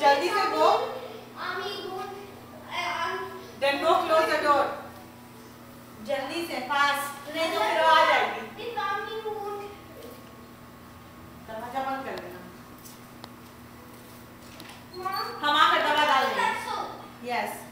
जल्दी से गो। Then go close the door. जल्दी से फास्ट। नहीं तो फिर आ जाएगी। दरवाजा बंद कर देना। हम आकर दवा डाल देंगे। Yes.